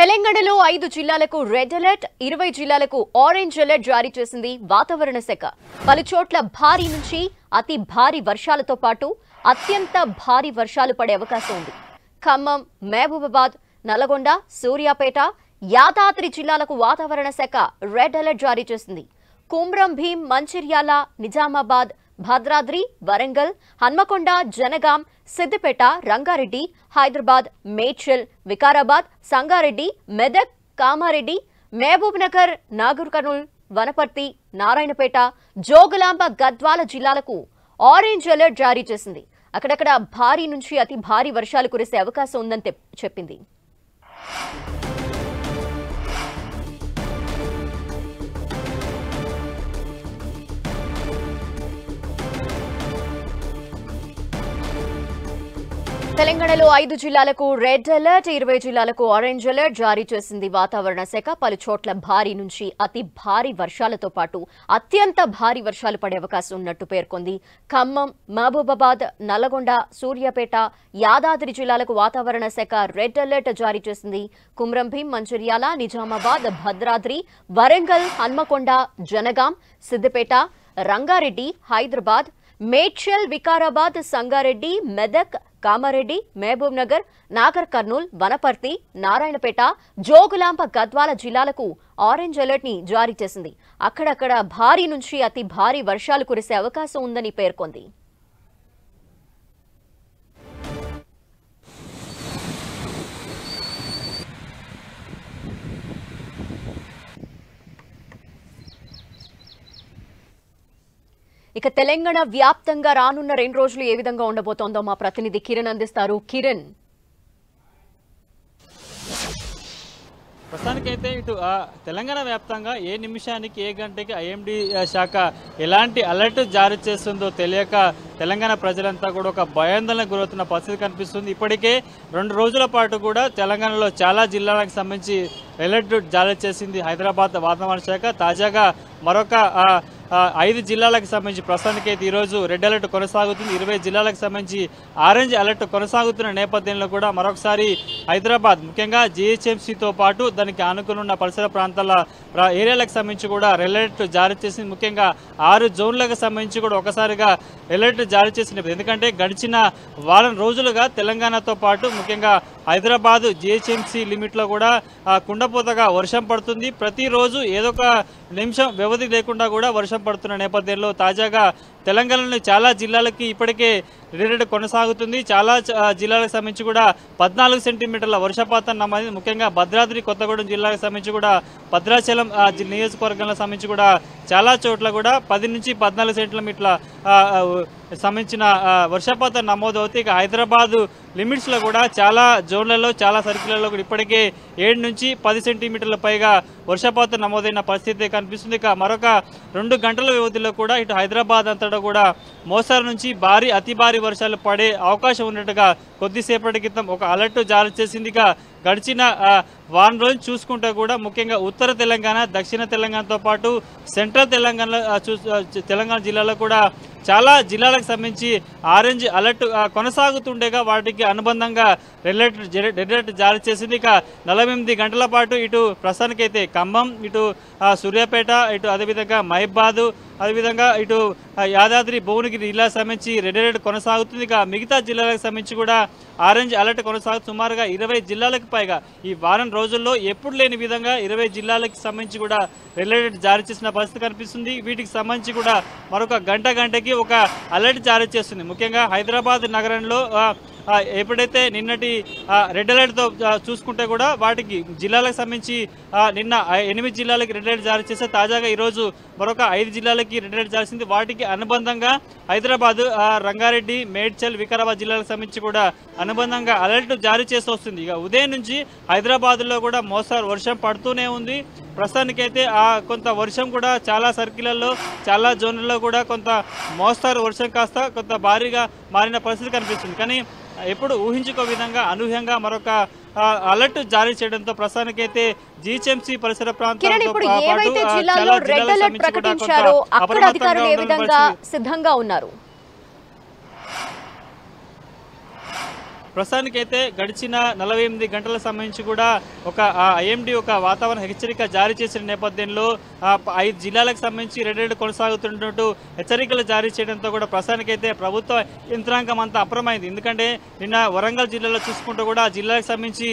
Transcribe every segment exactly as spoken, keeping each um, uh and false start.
తెలంగాణలో ఐదు జిల్లాలకు రెడ్ అలర్ట్ ఇరవై జిల్లాలకు ఆరెంజ్ అలర్ట్ జారీ చేసింది వాతావరణ శాఖ. పలుచోట్ల భారీ నుంచి అతి భారీ వర్షాలతో పాటు అత్యంత భారీ వర్షాలు పడే అవకాశం ఉంది. ఖమ్మం, మహబూబాబాద్, నల్గొండ, సూర్యాపేట, యాదాద్రి జిల్లాలకు వాతావరణ శాఖ రెడ్ అలర్ట్ జారీ చేసింది. కుమ్రం భీం, మంచిర్యాల, నిజామాబాద్, భద్రాద్రి, వరంగల్, హన్మకొండ, జనగాం, సిద్దిపేట, రంగారెడ్డి, హైదరాబాద్, మేడ్చల్, వికారాబాద్, సంగారెడ్డి, మెదక్, కామారెడ్డి, మహబూబ్నగర్, నాగర్కర్నూల్, వనపర్తి, నారాయణపేట, జోగులాంబ గద్వాల జిల్లాలకు ఆరెంజ్ అలర్ట్ జారీ చేసింది. అక్కడక్కడ భారీ నుంచి అతి భారీ వర్షాలు కురిసే అవకాశం ఉందని చెప్పింది. తెలంగాణలో ఐదు జిల్లాలకు రెడ్ అలర్ట్, ఇరవై జిల్లాలకు ఆరెంజ్ అలర్ట్ జారీ చేసింది వాతావరణ శాఖ. పలుచోట్ల భారీ నుంచి అతి భారీ వర్షాలతో పాటు అత్యంత భారీ వర్షాలు పడే అవకాశం ఉన్నట్టు పేర్కొంది. ఖమ్మం, మహబూబాబాద్, నల్గొండ, సూర్యాపేట, యాదాద్రి జిల్లాలకు వాతావరణ శాఖ రెడ్ అలర్ట్ జారీ చేసింది. కుమ్రం భీం, మంచిర్యాల, నిజామాబాద్, భద్రాద్రి, వరంగల్, హన్మకొండ, జనగాం, సిద్దిపేట, రంగారెడ్డి, హైదరాబాద్, మేడ్చల్, వికారాబాద్, సంగారెడ్డి, మెదక్, కామారెడ్డి, మహబూబ్నగర్, నాగర్కర్నూల్, వనపర్తి, నారాయణపేట, జోగులాంబ గద్వాల జిల్లాలకు ఆరెంజ్ అలర్ట్ ని జారీ చేసింది. అక్కడక్కడ భారీ నుంచి అతి భారీ వర్షాలు కురిసే అవకాశం ఉందని పేర్కొంది. ఇక తెలంగాణ వ్యాప్తంగా రానున్న రెండు రోజులు ఏ విధంగా ఉండబోతోందో మా ప్రతినిధి కిరణ్ అందిస్తారు. కిరణ్, ప్రస్తుతానికైతే ఇటు తెలంగాణ వ్యాప్తంగా ఏ నిమిషానికి ఏ గంటకి ఐఎండి శాఖ ఎలాంటి అలర్ట్ జారీ చేస్తుందో తెలియక తెలంగాణ ప్రజలంతా కూడా ఒక భయాందోళనకు గురవుతున్న పరిస్థితి కనిపిస్తుంది. ఇప్పటికే రెండు రోజుల పాటు కూడా తెలంగాణలో చాలా జిల్లాలకు సంబంధించి అలర్ట్ జారీ చేసింది హైదరాబాద్ వాతావరణ శాఖ. తాజాగా మరొక ఐదు జిల్లాలకు సంబంధించి ప్రస్తుతానికైతే ఈరోజు రెడ్ అలర్ట్ కొనసాగుతుంది. ఇరవై జిల్లాలకు సంబంధించి ఆరెంజ్ అలర్ట్ కొనసాగుతున్న నేపథ్యంలో కూడా మరొకసారి హైదరాబాద్, ముఖ్యంగా జిహెచ్ఎంసీతో పాటు దానికి ఆనుకుని ఉన్న పరిసర ప్రాంతాల ఏరియాలకు సంబంధించి కూడా రెడ్ అలర్ట్ జారీ చేసింది. ముఖ్యంగా ఆరు జోన్లకు సంబంధించి కూడా ఒకసారిగా అలర్ట్ జారీ చేసిన, ఎందుకంటే గడిచిన వారం రోజులుగా తెలంగాణతో పాటు ముఖ్యంగా హైదరాబాద్ జిహెచ్ఎంసీ లిమిట్లో కూడా కుండపోతగా వర్షం పడుతుంది. ప్రతిరోజు ఏదో ఒక నిమిషం వ్యవధి లేకుండా కూడా వర్షం పడుతున్న నేపథ్యంలో తాజాగా తెలంగాణలోని చాలా జిల్లాలకి ఇప్పటికే రెడ్ అలర్ట్ కొనసాగుతుంది. చాలా జిల్లాలకు సంబంధించి కూడా పద్నాలుగు సెంటీమీటర్ల వర్షపాతం నమోదైంది. ముఖ్యంగా భద్రాద్రి కొత్తగూడెం జిల్లాకు సంబంధించి కూడా భద్రాచలం నియోజకవర్గాలకు సంబంధించి కూడా చాలా చోట్ల కూడా పది నుంచి పద్నాలుగు సెంటీమీటర్ల సంబంధించిన వర్షపాతం నమోదు అవుతాయి. ఇక హైదరాబాద్ లిమిట్స్లో కూడా చాలా జోన్లలో, చాలా సర్కిల్లలో కూడా ఇప్పటికే ఏడు నుంచి పది సెంటీమీటర్ల పైగా వర్షపాతం నమోదైన పరిస్థితి కనిపిస్తుంది. ఇక మరొక రెండు గంటల వ్యవధిలో కూడా ఇటు హైదరాబాద్ అంతటా కూడా మోస్తరు నుంచి భారీ, అతి భారీ వర్షాలు పడే అవకాశం ఉన్నట్టుగా కొద్దిసేపటి క్రితం ఒక అలర్ట్ జారీ చేసిందిగా. గడిచిన వారం రోజులు చూసుకుంటే కూడా ముఖ్యంగా ఉత్తర తెలంగాణ, దక్షిణ తెలంగాణతో పాటు సెంట్రల్ తెలంగాణలో తెలంగాణ జిల్లాలో కూడా చాలా జిల్లాలకు సంబంధించి ఆరెంజ్ అలర్ట్ కొనసాగుతుండగా వాటికి అనుబంధంగా రెడ్ అలర్ట్ రెడ్ అలర్ట్ జారీ చేసింది. ఇక నలభై ఎనిమిది గంటల పాటు ఇటు ప్రస్తుతానికైతే ఖమ్మం, ఇటు సూర్యాపేట, ఇటు అదేవిధంగా మహిబాద్, అదేవిధంగా ఇటు యాదాద్రి భువనగిరి జిల్లాకు సంబంధించి రెడ్ అలర్ట్ కొనసాగుతుంది. ఇక మిగతా జిల్లాలకు సంబంధించి కూడా ఆరెంజ్ అలర్ట్ కొనసాగుతుంది. సుమారుగా ఇరవై జిల్లాలకు పైగా ఈ వారం రోజుల్లో ఎప్పుడు లేని విధంగా ఇరవై జిల్లాలకు సంబంధించి కూడా రెడ్ అలర్ట్ జారీ చేసిన పరిస్థితి కనిపిస్తుంది. వీటికి సంబంధించి కూడా మరొక గంట గంటకి ఒక అలర్ట్ జారీ చేస్తుంది. ముఖ్యంగా హైదరాబాద్ నగరంలో ఎప్పుడైతే నిన్నటి రెడ్ అలర్ట్తో చూసుకుంటే కూడా వాటికి జిల్లాలకు సంబంధించి నిన్న ఎనిమిది జిల్లాలకి రెడ్ అలర్ట్ జారీ చేస్తే తాజాగా ఈరోజు మరొక ఐదు జిల్లాలకి రెడ్ అలర్ట్ జారీ, వాటికి అనుబంధంగా హైదరాబాద్, రంగారెడ్డి, మేడ్చల్, వికారాబాద్ జిల్లాలకు సంబంధించి కూడా అనుబంధంగా అలర్ట్ జారీ చేసి వస్తుంది. ఇక ఉదయం నుంచి హైదరాబాద్లో కూడా మోస్తరు వర్షం పడుతూనే ఉంది. ప్రస్తుతానికైతే కొంత వర్షం కూడా చాలా సర్కిల్లలో, చాలా జోన్లలో కూడా కొంత మోస్తరు వర్షం కాస్త కొంత భారీగా మారిన పరిస్థితి కనిపిస్తుంది. కానీ ఎప్పుడు ఊహించుకో విధంగా అనూహ్యంగా మరొక అలర్ట్ జారీ చేయడంతో ప్రస్తుతానికైతే జిహెచ్ఎంసీ పరిసర ప్రాంతాలతో పాటు ప్రసానికైతే గడిచిన నలభై ఎనిమిది గంటల సంబంధించి కూడా ఒక ఐఎండి ఒక వాతావరణ హెచ్చరిక జారీ చేసిన నేపథ్యంలో ఐదు జిల్లాలకు సంబంధించి రెడ్ అలర్ట్ కొనసాగుతున్నట్టు హెచ్చరికలు జారీ చేయడంతో కూడా ప్రసానికైతే ప్రభుత్వ యంత్రాంగం అంతా అప్రమైంది. ఎందుకంటే నిన్న వరంగల్ జిల్లాలో చూసుకుంటూ కూడా ఆ జిల్లాలకు సంబంధించి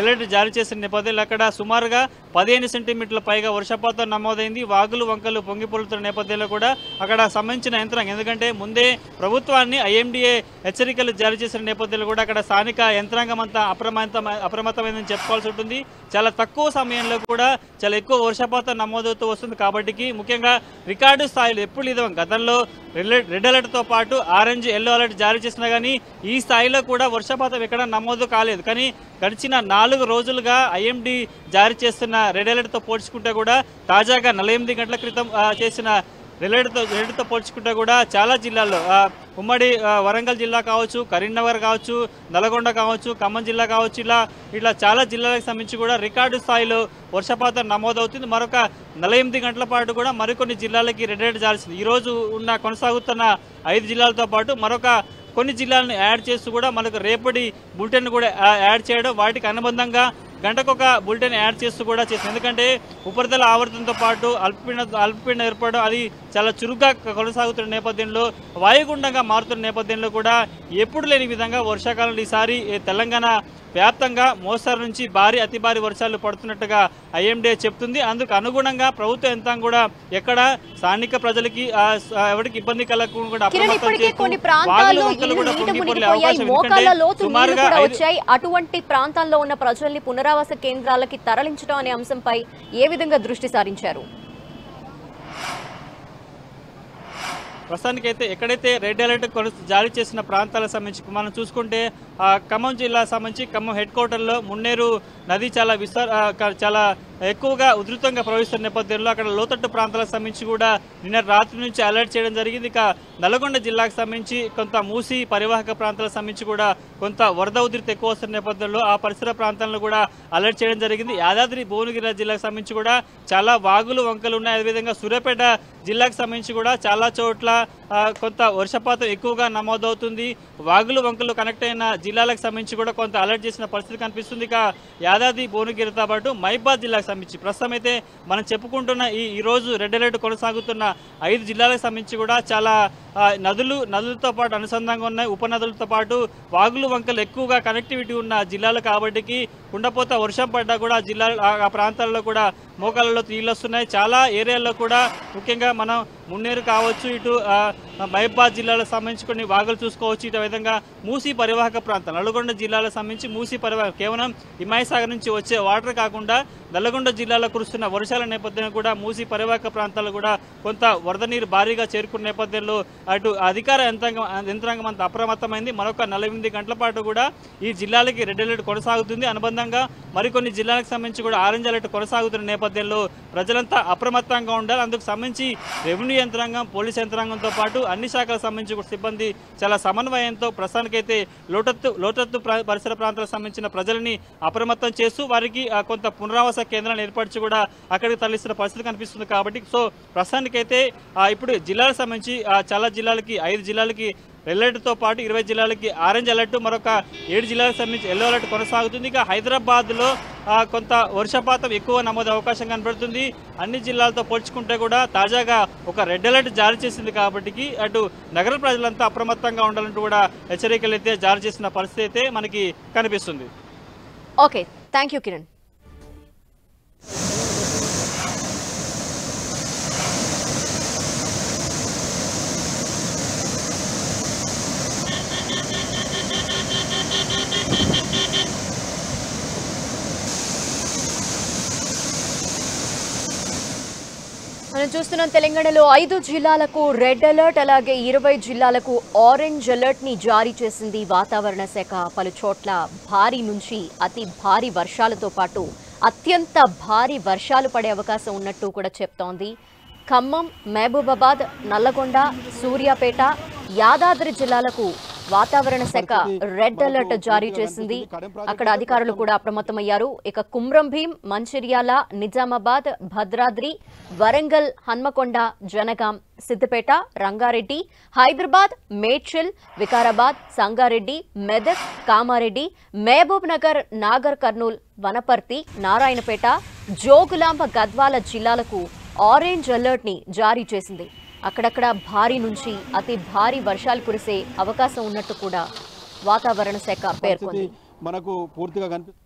అలర్ట్ జారీ చేసిన నేపథ్యంలో అక్కడ సుమారుగా పదిహేను సెంటీమీటర్ల పైగా వర్షపాతం నమోదైంది. వాగులు వంకలు పొంగిపొలుతున్న నేపథ్యంలో కూడా అక్కడ సంబంధించిన యంత్రాంగం, ఎందుకంటే ముందే ప్రభుత్వాన్ని ఐఎండిఏ హెచ్చరికలు జారీ చేసిన నేపథ్యంలో కూడా అక్కడ స్థానిక యంత్రాంగం అంతా అప్రమత్తం అప్రమత్తమైందని చెప్పుకోవాల్సి ఉంటుంది. చాలా తక్కువ సమయంలో కూడా చాలా ఎక్కువ వర్షపాతం నమోదవుతూ వస్తుంది కాబట్టి ముఖ్యంగా రికార్డు స్థాయిలో ఎప్పుడు ఇదం గతంలో రెడ్ అలర్ట్తో పాటు ఆరెంజ్ ఎల్లో అలర్ట్ జారీ చేసినా కానీ ఈ స్థాయిలో కూడా వర్షపాతం ఎక్కడ నమోదు కాలేదు. కానీ గడిచిన నాలుగు రోజులుగా ఐఎండి జారీ చేస్తున్న రెడ్ అలర్ట్తో పోల్చుకుంటే కూడా తాజాగా నలభై ఎనిమిది గంటల క్రితం చేసిన రెడ్ అలర్ట్తో రెడ్ అలర్ట్తో పోల్చుకుంటే కూడా చాలా జిల్లాల్లో ఉమ్మడి వరంగల్ జిల్లా కావచ్చు, కరీంనగర్ కావచ్చు, నల్గొండ కావచ్చు, ఖమ్మం జిల్లా కావచ్చు, ఇలా ఇట్లా చాలా జిల్లాలకు సంబంధించి కూడా రికార్డు స్థాయిలో వర్షపాతం నమోదవుతుంది. మరొక నలభై ఎనిమిది గంటల పాటు కూడా మరికొన్ని జిల్లాలకి రెడ్ అలర్ట్ జాల్సింది. ఈరోజు ఉన్న కొనసాగుతున్న ఐదు జిల్లాలతో పాటు మరొక కొన్ని జిల్లాలను యాడ్ చేస్తూ కూడా మనకు రేపటి బులెటిన్ కూడా యాడ్ చేయడం, వాటికి అనుబంధంగా గంటకొక బులెటిన్ యాడ్ చేస్తూ కూడా చేసింది. ఎందుకంటే ఉపరితల ఆవర్తనంతో పాటు అల్పపీడన అల్పపీడనం ఏర్పడడం అది చాలా చురుగ్గా కొనసాగుతున్న నేపథ్యంలో వాయుగుండంగా మారుతున్న నేపథ్యంలో కూడా ఎప్పుడు లేని విధంగా వర్షాకాలంలో ఈసారి తెలంగాణ వ్యాప్తంగా మోస్తరు నుంచి భారీ అతి భారీ వర్షాలు పడుతున్నట్టుగా ఐఎండీ చెప్తుంది. అందుకు అనుగుణంగా ప్రభుత్వ యంత్రాంగం కూడా ఎక్కడ స్థానిక ప్రజలకి ఎవరికి ఇబ్బంది కలగకుండా అటువంటి ప్రాంతాల్లో ఉన్న ప్రజల్ని పునరావాస కేంద్రాలకి తరలించడం అనే అంశంపై ఏ విధంగా దృష్టి సారించారు? ప్రస్తుతానికైతే ఎక్కడైతే రెడ్ అలర్ట్ జారీ చేసిన ప్రాంతాలకు సంబంధించి మనం చూసుకుంటే ఖమ్మం జిల్లా సంబంధించి ఖమ్మం హెడ్ క్వార్టర్లో మున్నేరు నది చాలా విస్తార చాలా ఎక్కువగా ఉధృతంగా ప్రవహిస్తున్న నేపథ్యంలో అక్కడ లోతట్టు ప్రాంతాలకు సంబంధించి కూడా నిన్న రాత్రి నుంచి అలర్ట్ చేయడం జరిగింది. ఇక నల్గొండ జిల్లాకు సంబంధించి కొంత మూసి పరివాహక ప్రాంతాలకు సంబంధించి కూడా కొంత వరద ఉధృతి ఎక్కువ వస్తున్న నేపథ్యంలో ఆ పరిసర ప్రాంతాలను కూడా అలర్ట్ చేయడం జరిగింది. యాదాద్రి భువనగిరి జిల్లాకు సంబంధించి కూడా చాలా వాగులు వంకలు ఉన్నాయి. అదేవిధంగా సూర్యాపేట జిల్లాకు సంబంధించి కూడా చాలా చోట్ల కొంత వర్షపాతం ఎక్కువగా నమోదవుతుంది. వాగులు వంకలు కనెక్ట్ అయిన జిల్లాలకు సంబంధించి కూడా కొంత అలర్ట్ చేసిన పరిస్థితి కనిపిస్తుంది. ఇక యాదాద్రి భువనగిరితో పాటు మహిబాద్ జిల్లాకు సంబంధించి ప్రస్తుతం అయితే మనం చెప్పుకుంటున్న ఈ ఈరోజు రెడ్ అలర్ట్ కొనసాగుతున్న ఐదు జిల్లాలకు సంబంధించి కూడా చాలా నదులు నదులతో పాటు అనుసంధానంగా ఉన్నాయి. ఉపనదులతో పాటు వాగులు వంకలు ఎక్కువగా కనెక్టివిటీ ఉన్న జిల్లాలు కాబట్టి కుండపోత వర్షం పడ్డా కూడా జిల్లా ఆ ప్రాంతాల్లో కూడా మోకాళ్ళలో నీళ్ళు వస్తున్నాయి. చాలా ఏరియాల్లో కూడా ముఖ్యంగా మనం మున్నేరు కావచ్చు, ఇటు మహిబాద్ జిల్లాలకు సంబంధించి కొన్ని వాగులు చూసుకోవచ్చు. ఇటు విధంగా మూసీ పరివాహక ప్రాంతం నల్గొండ జిల్లాలకు సంబంధించి మూసీ పరివాహక కేవలం హిమాయసాగర్ నుంచి వచ్చే వాటర్ కాకుండా నల్గొండ జిల్లాలో కురుస్తున్న వర్షాల నేపథ్యంలో కూడా మూసీ పరివాహక ప్రాంతాల్లో కూడా కొంత వరద నీరు భారీగా చేరుకున్న నేపథ్యంలో అటు అధికార యంత్రాంగం యంత్రాంగం అంత అప్రమత్తమైంది. మరొక నలభై ఎనిమిది గంటల పాటు కూడా ఈ జిల్లాలకి రెడ్ అలర్ట్ కొనసాగుతుంది. అనుబంధంగా మరికొన్ని జిల్లాలకు సంబంధించి కూడా ఆరెంజ్ అలర్ట్ కొనసాగుతున్న నేపథ్యంలో ప్రజలంతా అప్రమత్తంగా ఉండాలి. అందుకు సంబంధించి రెవెన్యూ యంత్రాంగం, పోలీస్ యంత్రాంగంతో పాటు అన్ని శాఖలకు సంబంధించి సిబ్బంది చాలా సమన్వయంతో ప్రస్తుతానికైతే లోతత్తు లోతత్తు పరిసర ప్రాంతాలకు సంబంధించిన ప్రజలని అప్రమత్తం చేస్తూ వారికి కొంత పునరావాస కేంద్రాన్ని ఏర్పరిచి కూడా అక్కడికి తరలిస్తున్న పరిస్థితి కనిపిస్తుంది. కాబట్టి సో ప్రస్తుతానికైతే ఇప్పుడు జిల్లాలకు సంబంధించి చాలా జిల్లాలకి ఐదు జిల్లాలకి రెడ్ అలర్ట్తో పాటు ఇరవై జిల్లాలకి ఆరెంజ్ అలర్ట్, మరొక ఏడు జిల్లాలకు సంబంధించి ఎల్లో అలర్ట్ కొనసాగుతుంది. ఇక హైదరాబాద్లో కొంత వర్షపాతం ఎక్కువ నమోదు అవకాశం కనబడుతుంది. అన్ని జిల్లాలతో పోల్చుకుంటే కూడా తాజాగా ఒక రెడ్ అలర్ట్ జారీ చేసింది కాబట్టి అటు నగర ప్రజలంతా అప్రమత్తంగా ఉండాలంటూ కూడా హెచ్చరికలు అయితే జారీ చేసిన పరిస్థితి అయితే మనకి కనిపిస్తుంది. Okay, thank you Kiran. మనం చూస్తున్నాం తెలంగాణలో ఐదు జిల్లాలకు రెడ్ అలర్ట్, అలాగే ఇరవై జిల్లాలకు ఆరెంజ్ అలర్ట్ ని జారీ చేసింది వాతావరణ శాఖ. పలు చోట్ల భారీ నుంచి అతి భారీ వర్షాలతో పాటు అత్యంత భారీ వర్షాలు పడే అవకాశం ఉన్నట్టు కూడా చెప్తోంది. ఖమ్మం, మహబూబాబాద్, నల్లగొండ, సూర్యాపేట, యాదాద్రి జిల్లాలకు వాతావరణ శాఖ రెడ్ అలర్ట్ జారీ చేసింది. అక్కడ అధికారులు కూడా అప్రమత్తమయ్యారు. ఇక కుమ్రం భీం, మంచిర్యాల, నిజామాబాద్, భద్రాద్రి, వరంగల్, హన్మకొండ, జనగాం, సిద్దిపేట, రంగారెడ్డి, హైదరాబాద్, మేడ్చల్, వికారాబాద్, సంగారెడ్డి, మెదక్, కామారెడ్డి, మహబూబ్నగర్, నాగర్కర్నూల్, వనపర్తి, నారాయణపేట, జోగులాంబ గద్వాల జిల్లాలకు ఆరెంజ్ అలర్ట్ ని జారీ చేసింది. అక్కడక్కడ భారీ నుంచి అతి భారీ వర్షాలు కురిసే అవకాశం ఉన్నట్టు కూడా వాతావరణ శాఖ పేర్కొంది. మనకు పూర్తిగా కనిపిస్తుంది.